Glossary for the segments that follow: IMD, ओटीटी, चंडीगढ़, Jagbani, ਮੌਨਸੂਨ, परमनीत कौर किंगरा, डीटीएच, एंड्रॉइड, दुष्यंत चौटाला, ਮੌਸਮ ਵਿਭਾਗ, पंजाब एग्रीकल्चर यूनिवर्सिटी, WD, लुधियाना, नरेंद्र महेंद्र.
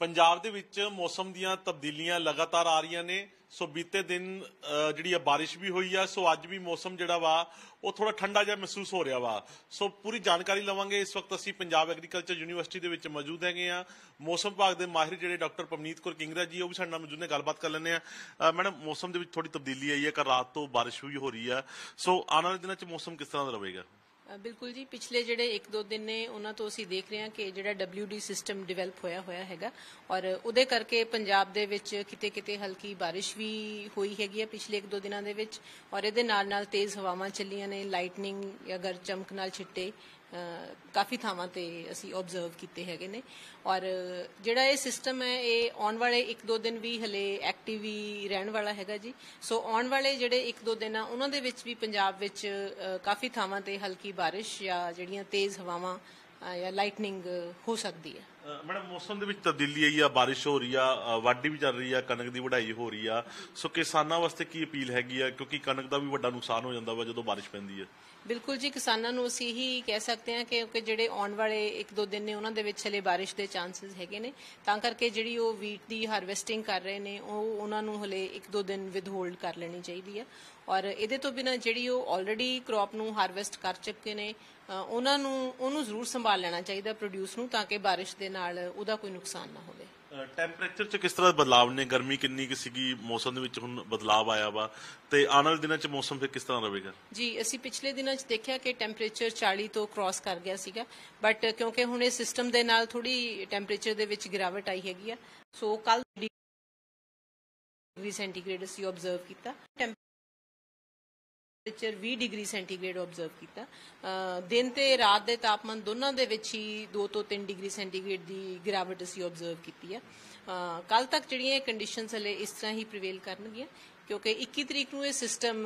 पंजाब दे विच मौसम दियां तब्दीलियां लगातार आ रही ने। सो बीते दिन जी बारिश भी हुई है, सो अज भी मौसम जोड़ा वा वो थोड़ा ठंडा जहा महसूस हो रहा वा। सो पूरी जानकारी लवांगे। इस वक्त असी पंजाब एग्रीकल्चर यूनिवर्सिटी दे विच मौजूद है हाँ। मौसम विभाग के माहिर जो डॉक्टर परमनीत कौर किंगरा जी वो भी साडे नाल मौजूद ने, गलबात कर लैंदे आ। मैडम, मौसम दे विच थोड़ी तब्दीली आई है, कल रात तो बारिश भी हो रही है, सो आने वाले दिनों च मौसम किस तरह का रहेगा? बिल्कुल जी, पिछले जिहड़े एक दो दिन ने उन्हां तो असीं देख रहे हैं कि जिहड़ा WD सिस्टम डिवेलप होया हैगा और उहदे करके पंजाब दे विच किते किते हल्की बारिश भी होई हैगी है पिछले एक दो दिनां दे विच। और इहदे नाल नाल तेज़ हवावां चलियां ने, लाइटनिंग अगर चमक नाल छिट्टे काफ़ी थावां ते असीं ऑब्जर्व कीते हैगे ने। और जिहड़ा ये सिस्टम है ये आउण वाले एक दो दिन भी हले एक्टिव ही रहण वाला हैगा जी। सो आउण वाले जिहड़े एक दो दिन आ उहनां दे विच भी पंजाब विच काफ़ी थावां ते हल्की बारिश या जिहड़ियां तेज़ हवावां या लाइटनिंग हो सकती है। मैडम, मौसम दे विच तब्दीली आई है, बारिश हो रही है, वाढ़ी भी चल रही है, कणक की वढ़ाई हो रही है, सो किसानों वास्ते की अपील हैगी है क्योंकि कणक का भी वड्डा नुकसान हो जाता वा जदों बारिश पैंदी है? बिल्कुल जी, किसानों नूं असीं ही कह सकते हैं कि जिहड़े आउण वाले एक दो दिन ने उन्हां दे विच हले बारिश के चांसिस हैगे ने, तां करके जिहड़ी वो वीट की हारवैसटिंग कर रहे हैं वो उन्हां नूं हले एक दो दिन विदहोल्ड कर लेनी चाहिए है। और इहदे तो बिना जिहड़ी वो ऑलरेडी क्रॉप नूं हारवैसट कर चुके ने उन्हां नूं उहनूं जरूर संभाल लेना चाहिए प्रोड्यूस नूं, तां कि बारिश दे नाल उहदा कोई नुकसान ना होवे। ਟੈਂਪਰੇਚਰ ਚ किस तरह बदलाव ने, गर्मी कितनी कि सीगी, मौसम दे विच हुण बदलाव आया वा ते आने वाले दिनों च मौसम फिर किस तरह रहेगा? जी, असी पिछले दिनों च देखिया कि टैंपरेचर 40 तो क्रॉस कर गया सीगा, बट क्योंकि हुण इस सिस्टम दे नाल थोड़ी टैंपरेचर दे विच गिरावट आई हैगी आ। सो कल 20 ਸੈਂਟੀਗ੍ਰੇਡ ਅਸੀਂ ਆਬਜ਼ਰਵ ਕੀਤਾ, ਟੈਂਪਰੇਚਰ 20 ਡਿਗਰੀ ਸੈਂਟੀਗ੍ਰੇਡ ਆਬਜ਼ਰਵ ਕੀਤਾ। ਦਿਨ ਤੇ ਰਾਤ ਦੇ ਤਾਪਮਾਨ ਦੋਨਾਂ ਦੇ ਵਿੱਚ ਹੀ 2 ਤੋਂ 3 ਡਿਗਰੀ ਸੈਂਟੀਗ੍ਰੇਡ ਦੀ ਗਿਰਾਵਟ ਅਸੀਂ ਆਬਜ਼ਰਵ ਕੀਤੀ ਆ। ਕੱਲ ਤੱਕ ਜਿਹੜੀਆਂ ਕੰਡੀਸ਼ਨਸ ਹਲੇ ਇਸ ਤਰ੍ਹਾਂ ਹੀ ਪ੍ਰੀਵੇਲ ਕਰਨਗੀਆਂ ਕਿਉਂਕਿ 21 ਤਰੀਕ ਨੂੰ ਇਹ ਸਿਸਟਮ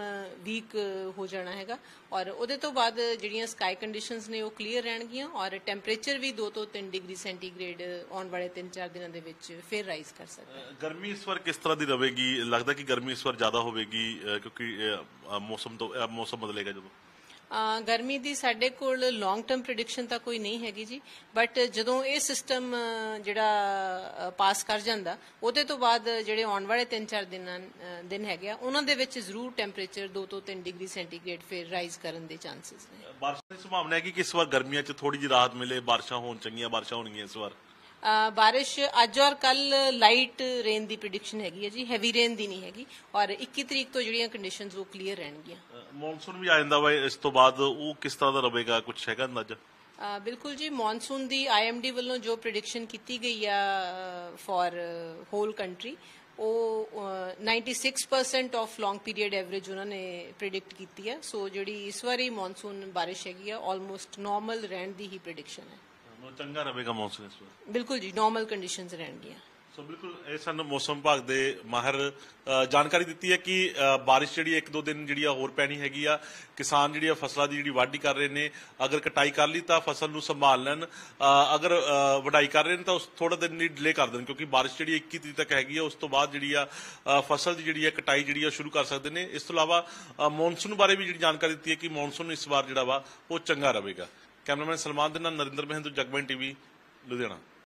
ਵੀਕ ਹੋ ਜਾਣਾ ਹੈਗਾ ਔਰ ਉਹਦੇ ਤੋਂ ਬਾਅਦ ਜਿਹੜੀਆਂ ਸਕਾਈ ਕੰਡੀਸ਼ਨਸ ਨੇ ਉਹ ਕਲੀਅਰ ਰਹਿਣਗੀਆਂ ਔਰ ਟੈਂਪਰੇਚਰ ਵੀ 2 ਤੋਂ 3 ਡਿਗਰੀ ਸੈਂਟੀਗ੍ਰੇਡ ਆਉਣ ਵਾਲੇ 3-4 ਦਿਨਾਂ ਦੇ ਵਿੱਚ ਫਿਰ ਰਾਈਜ਼ ਕਰ ਸਕਦਾ ਹੈ। ਗਰਮੀ ਇਸ ਵਾਰ ਕਿਸ ਤਰ੍ਹਾਂ ਦੀ ਰਹੇਗੀ? ਲੱਗਦਾ ਕਿ ਗਰਮੀ ਇਸ ਵਾਰ ਜ਼ਿਆਦਾ ਹੋਵੇਗੀ ਕਿਉਂਕਿ ਮੌਸਮ ਬਦਲੇਗਾ ਜਦੋਂ। गर्मी दी साडे कोल लॉन्ग टर्म प्रिडिक्शन तां कोई नहीं हैगी जी, बट जदों ये सिस्टम जिहड़ा पास कर जांदा उहदे तो बाद जिहड़े आउण वाले 3-4 दिन हैगे आ उहनां दे विच जरूर टैंपरेचर 2 ਤੋਂ 3 डिग्री सेंटीग्रेड फिर राइज करन दे चांसेस ने। बारिश दी संभावना है कि इस बार गर्मियां च थोड़ी जी राहत मिले, बारिशां होण चंगीआं बारिशां होणगीआं इस बार? बारिश अज और कल लाइट रेन की प्रिडिक्शन हैगी है जी, हैवी रेन की नहीं हैगी और 21 तरीक तो जिहड़ियां कंडीशनस वो क्लीयर रहणगीआं। मॉनसून भी आ जांदा वा इस तो बाद, वो किस तरह दा रहेगा, कुछ हैगा अंदाजा? बिल्कुल जी, मॉनसून की IMD वालों जो प्रिडिक्शन की गई आ फॉर होल कंट्री वो 96% ऑफ लॉन्ग पीरियड एवरेज उन्होंने प्रिडिक्ट की है। सो जी इस बार मॉनसून बारिश हैगी है ऑलमोस्ट नॉर्मल रहने की ही प्रिडिक्शन है। ਚੰਗਾ ਰਹੇਗਾ ਮੌਸਮ ਇਸ ਵਾਰ? ਬਿਲਕੁਲ ਜੀ, ਨਾਰਮਲ ਕੰਡੀਸ਼ਨਸ ਰਹਿਣਗੀਆਂ। ਸੋ ਬਿਲਕੁਲ ਇਹ ਸਾਨੂੰ ਮੌਸਮ ਵਿਭਾਗ ਦੇ ਮਾਹਰ ਜਾਣਕਾਰੀ ਦਿੱਤੀ ਹੈ ਕਿ ਬਾਰਿਸ਼ ਜਿਹੜੀ ਇੱਕ ਦੋ ਦਿਨ ਜਿਹੜੀ ਆ ਹੋਰ ਪੈਣੀ ਹੈਗੀ ਆ। ਕਿਸਾਨ ਜਿਹੜੀ ਆ ਫਸਲਾਂ ਦੀ ਜਿਹੜੀ ਵਾਢੀ ਕਰ ਰਹੇ ਨੇ, ਅਗਰ ਕਟਾਈ ਕਰ ਲਈ ਤਾਂ ਫਸਲ ਨੂੰ ਸੰਭਾਲ ਲੈਣ, ਅਗਰ ਵਢਾਈ ਕਰ ਰਹੇ ਨੇ ਤਾਂ ਉਸ ਥੋੜਾ ਦਿਨ ਲਈ ਡਿਲੇ ਕਰ ਦੇਣ ਕਿਉਂਕਿ ਬਾਰਿਸ਼ ਜਿਹੜੀ 21 ਤਰੀਕ ਤੱਕ ਹੈਗੀ ਆ। ਉਸ ਤੋਂ ਬਾਅਦ ਜਿਹੜੀ ਆ ਫਸਲ ਦੀ ਜਿਹੜੀ ਆ ਕਟਾਈ ਜਿਹੜੀ ਆ ਸ਼ੁਰੂ ਕਰ ਸਕਦੇ ਨੇ। ਇਸ ਤੋਂ ਇਲਾਵਾ ਮੌਨਸੂਨ ਬਾਰੇ ਵੀ ਜਿਹੜੀ ਜਾਣਕਾਰੀ ਦਿੱਤੀ ਹੈ ਕਿ ਮੌਨਸੂਨ ਇਸ ਵਾਰ ਜਿਹੜਾ ਵਾ ਉਹ ਚੰਗਾ ਰਹੇਗਾ। कैमरामैन सलमान दे नाल नरेंद्र महेंद्र, जगबानी टीवी, लुधियाना।